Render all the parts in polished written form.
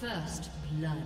First blood.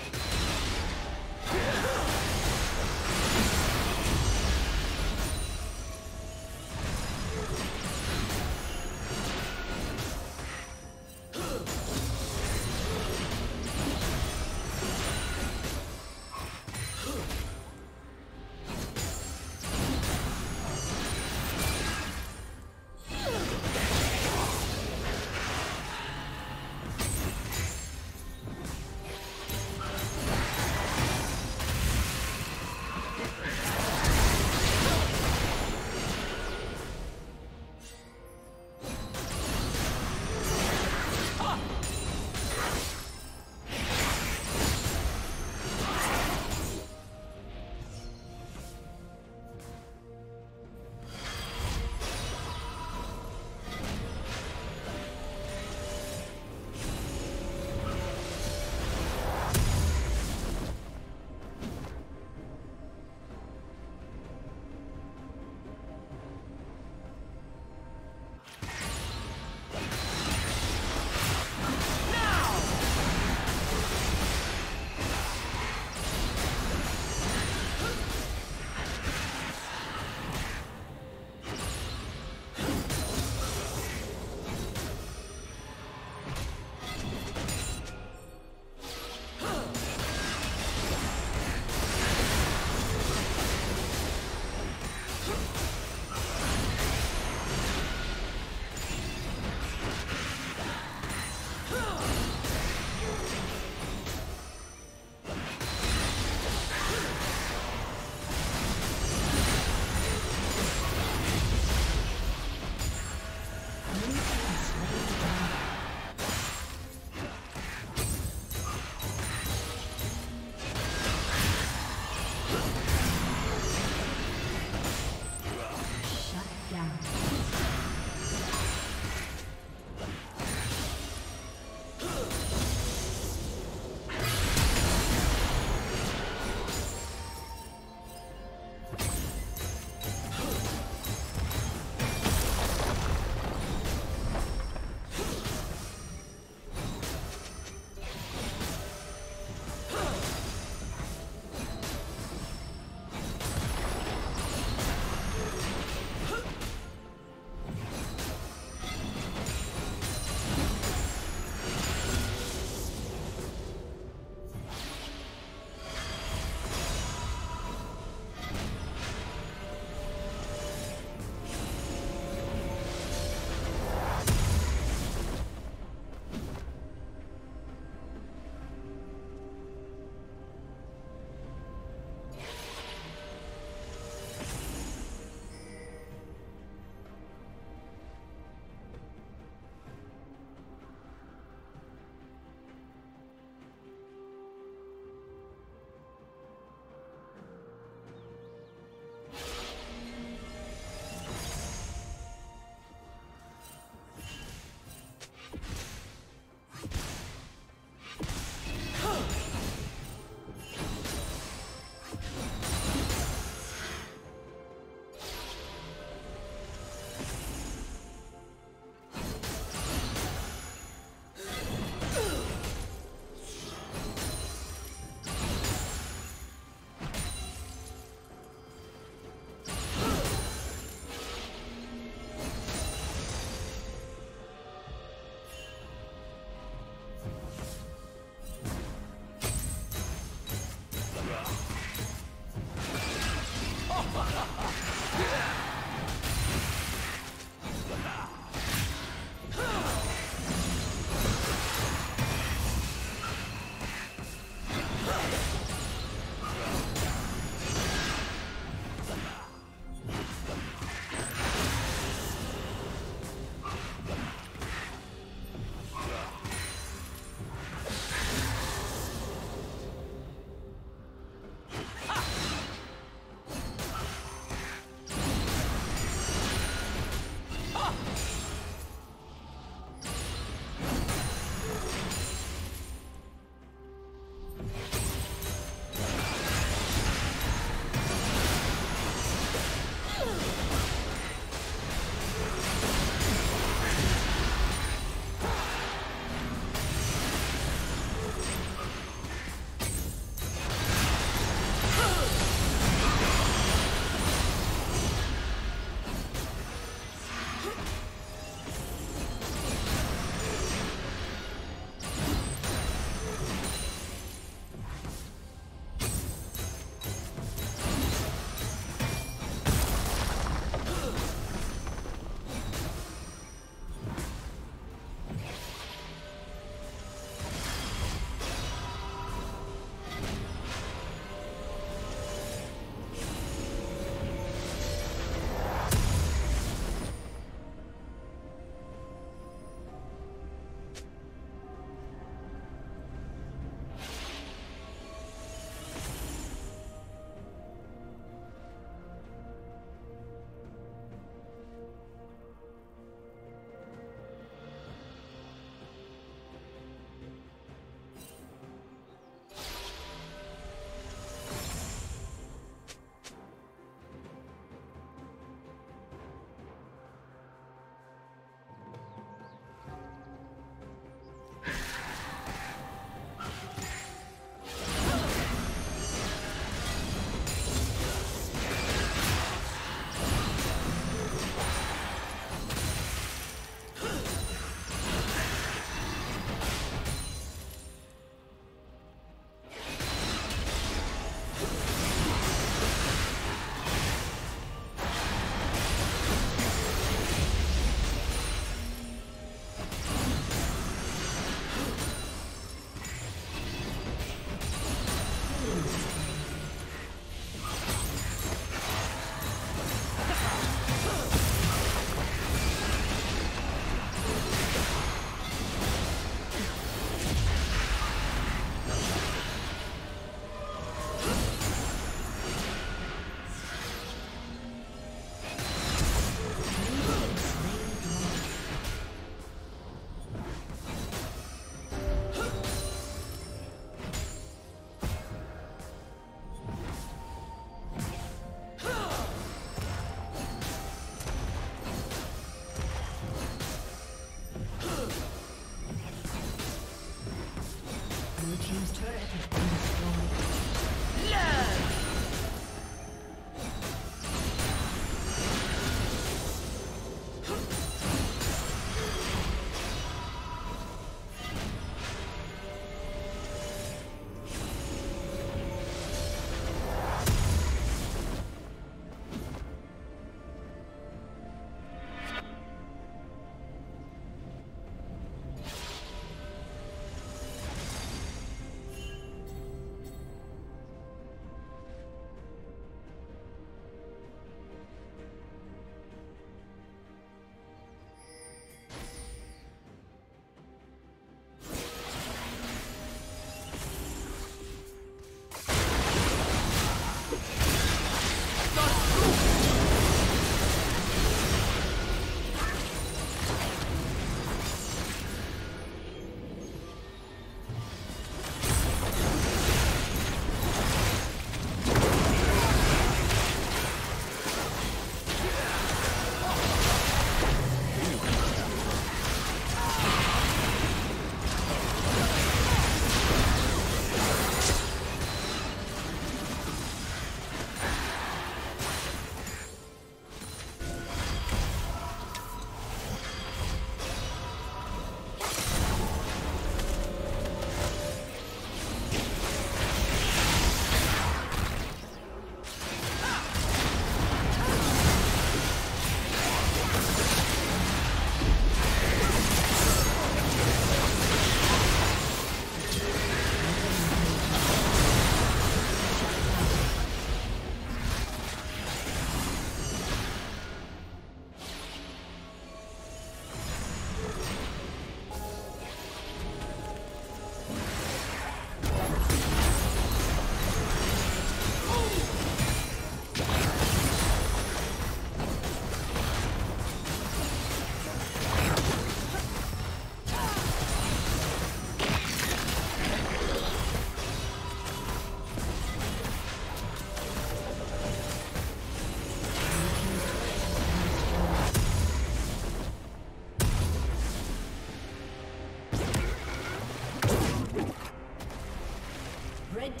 Red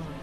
destroyed.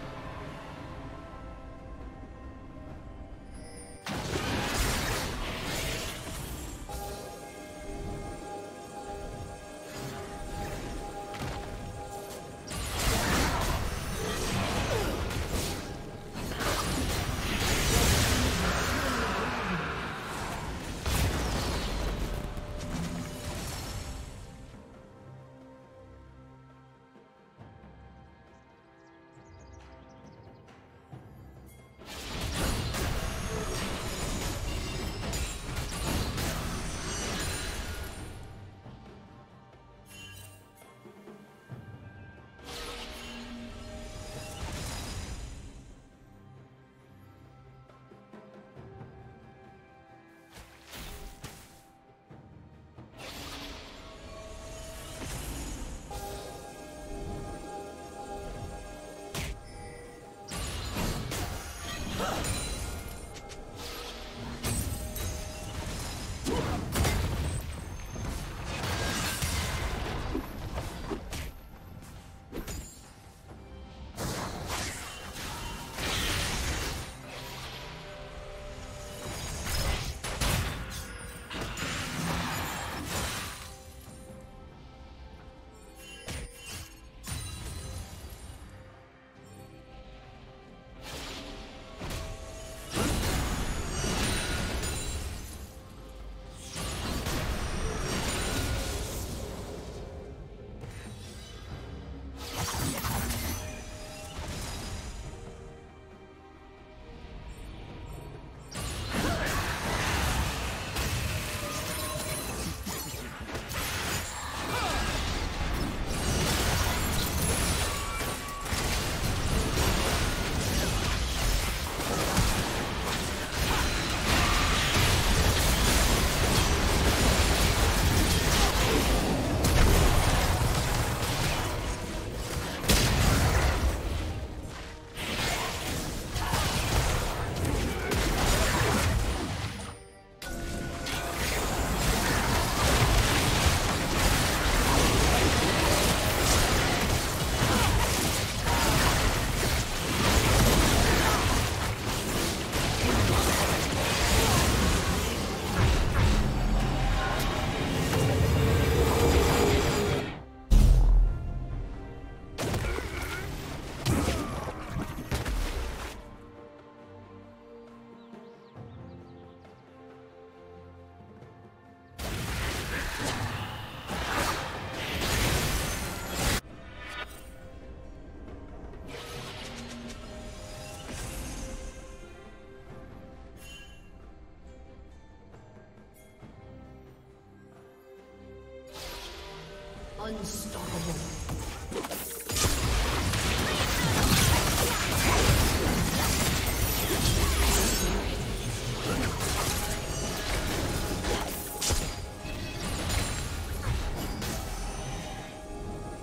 Unstoppable.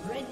Red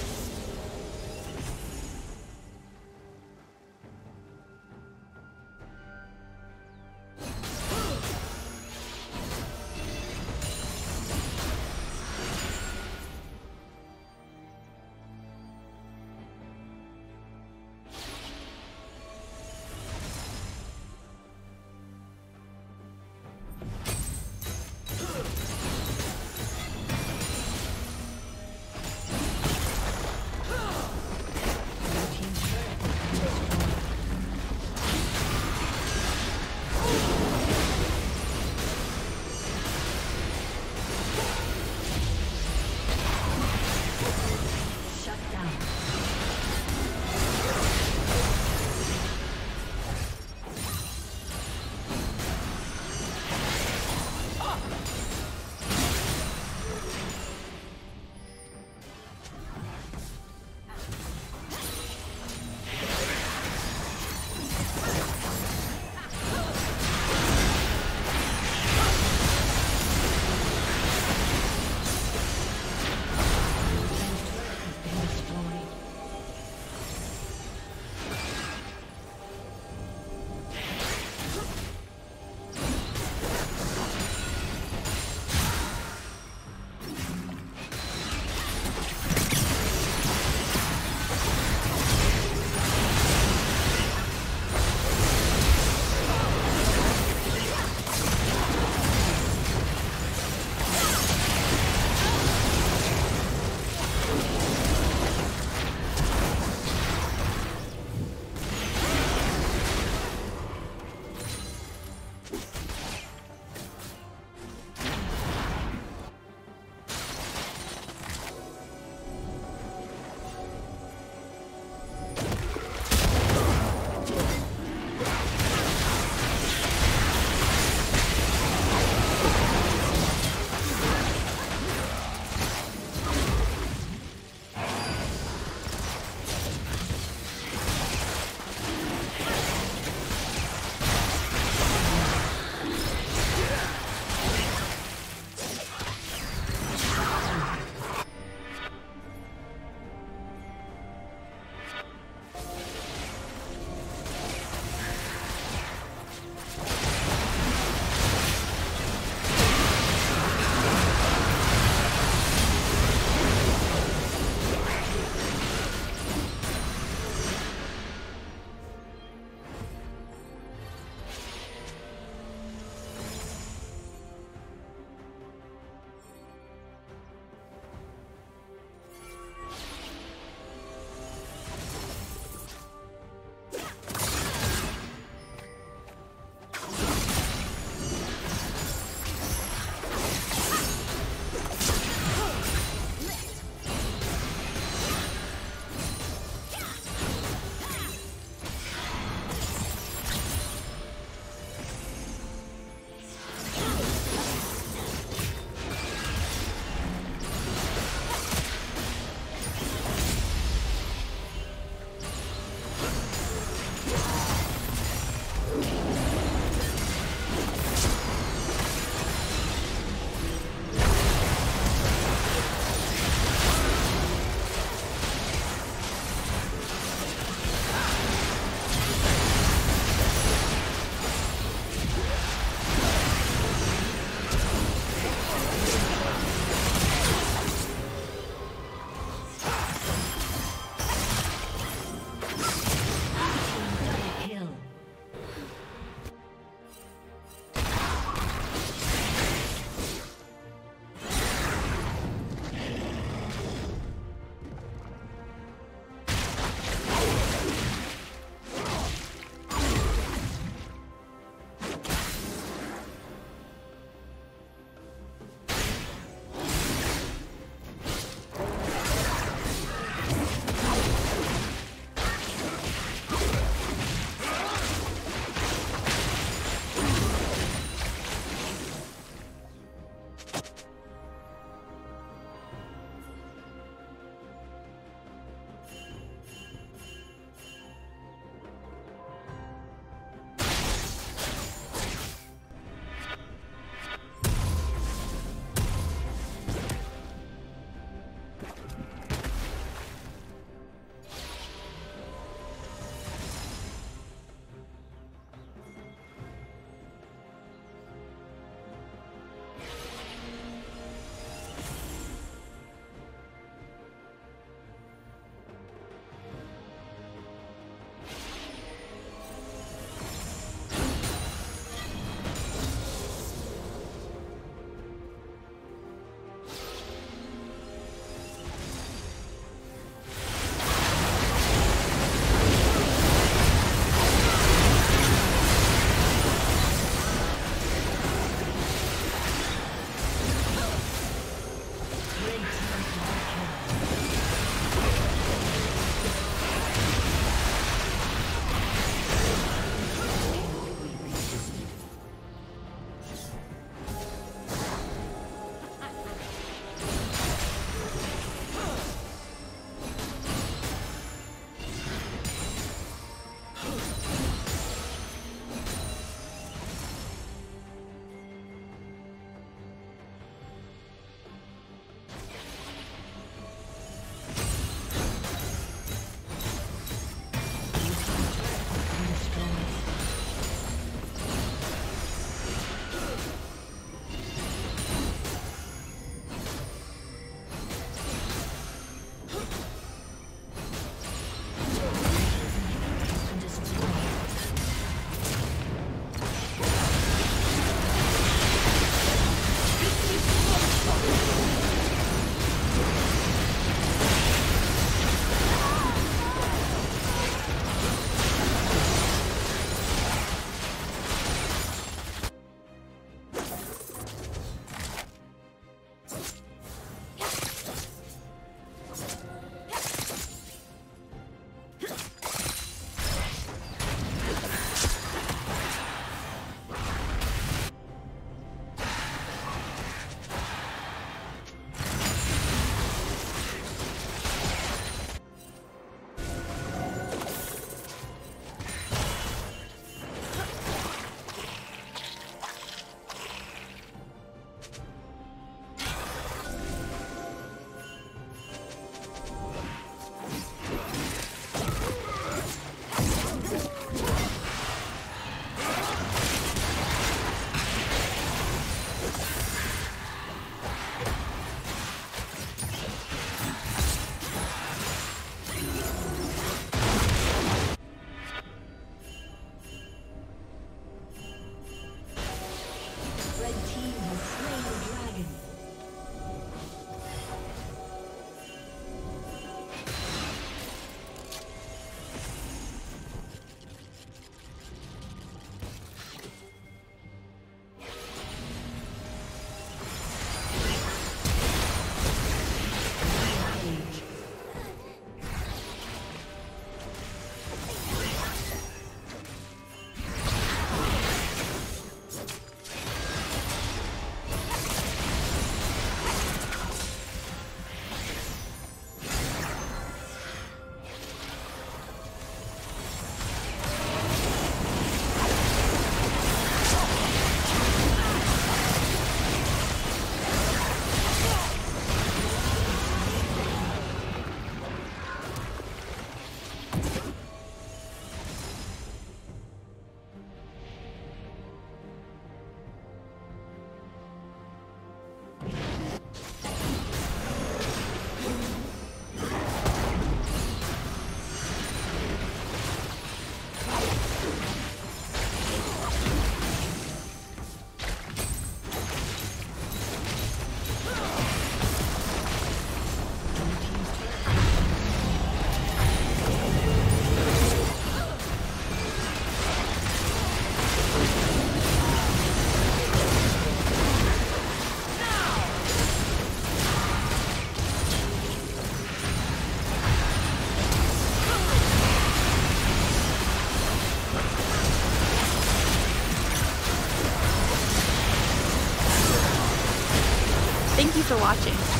watching.